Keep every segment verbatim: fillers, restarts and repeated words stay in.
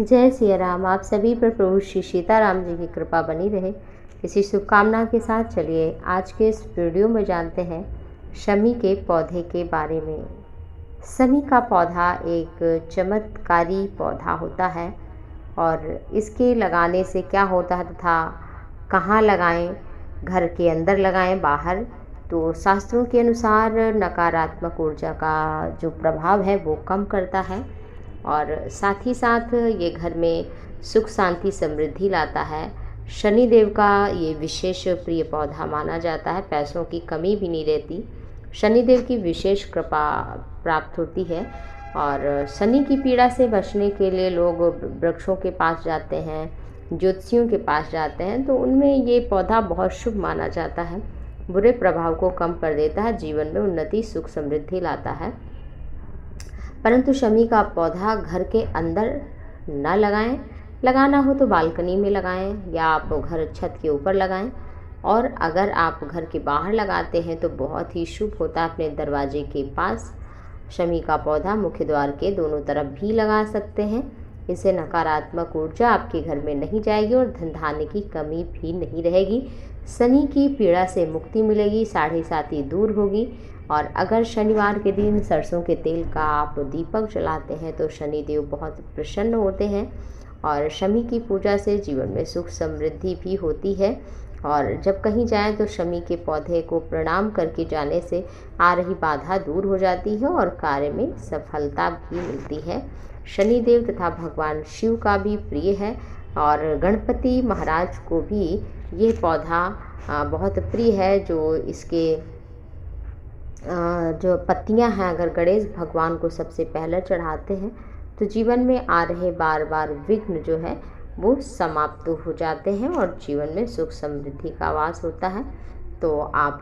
जय सिया राम। आप सभी पर प्रभु श्री सीताराम जी की कृपा बनी रहे, इसी शुभकामना के साथ चलिए आज के इस वीडियो में जानते हैं शमी के पौधे के बारे में। शमी का पौधा एक चमत्कारी पौधा होता है और इसके लगाने से क्या होता है तथा कहाँ लगाएं, घर के अंदर लगाएं बाहर, तो शास्त्रों के अनुसार नकारात्मक ऊर्जा का जो प्रभाव है वो कम करता है और साथ ही साथ ये घर में सुख शांति समृद्धि लाता है। शनिदेव का ये विशेष प्रिय पौधा माना जाता है, पैसों की कमी भी नहीं रहती, शनिदेव की विशेष कृपा प्राप्त होती है। और शनि की पीड़ा से बचने के लिए लोग वृक्षों के पास जाते हैं, ज्योतिषियों के पास जाते हैं, तो उनमें ये पौधा बहुत शुभ माना जाता है, बुरे प्रभाव को कम कर देता है, जीवन में उन्नति सुख समृद्धि लाता है। परंतु शमी का पौधा घर के अंदर ना लगाएं, लगाना हो तो बालकनी में लगाएं या आप घर छत के ऊपर लगाएं। और अगर आप घर के बाहर लगाते हैं तो बहुत ही शुभ होता है। अपने दरवाजे के पास शमी का पौधा मुख्य द्वार के दोनों तरफ भी लगा सकते हैं, इससे नकारात्मक ऊर्जा आपके घर में नहीं जाएगी और धन धान्य की कमी भी नहीं रहेगी। शनि की पीड़ा से मुक्ति मिलेगी, साढ़े साती दूर होगी। और अगर शनिवार के दिन सरसों के तेल का आप दीपक जलाते हैं तो शनिदेव बहुत प्रसन्न होते हैं। और शमी की पूजा से जीवन में सुख समृद्धि भी होती है। और जब कहीं जाएं तो शमी के पौधे को प्रणाम करके जाने से आ रही बाधा दूर हो जाती है और कार्य में सफलता भी मिलती है। शनिदेव तथा भगवान शिव का भी प्रिय है और गणपति महाराज को भी ये पौधा बहुत प्रिय है। जो इसके जो पत्तियां हैं अगर गणेश भगवान को सबसे पहले चढ़ाते हैं तो जीवन में आ रहे बार बार विघ्न जो है वो समाप्त हो जाते हैं और जीवन में सुख समृद्धि का वास होता है। तो आप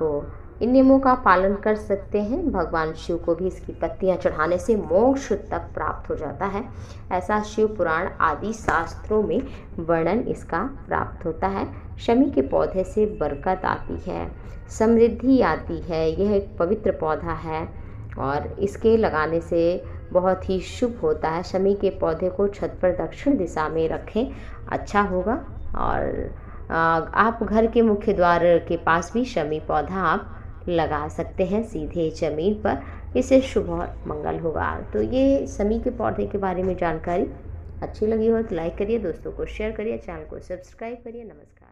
इन नियमों का पालन कर सकते हैं। भगवान शिव को भी इसकी पत्तियां चढ़ाने से मोक्ष तक प्राप्त हो जाता है, ऐसा शिव पुराण आदि शास्त्रों में वर्णन इसका प्राप्त होता है। शमी के पौधे से बरकत आती है, समृद्धि आती है। यह एक पवित्र पौधा है और इसके लगाने से बहुत ही शुभ होता है। शमी के पौधे को छत पर दक्षिण दिशा में रखें, अच्छा होगा। और आप घर के मुख्य द्वार के पास भी शमी पौधा आप लगा सकते हैं सीधे जमीन पर, इससे शुभ और मंगल होगा। तो ये शमी के पौधे के बारे में जानकारी अच्छी लगी हो तो लाइक करिए, दोस्तों को शेयर करिए, चैनल को सब्सक्राइब करिए। नमस्कार।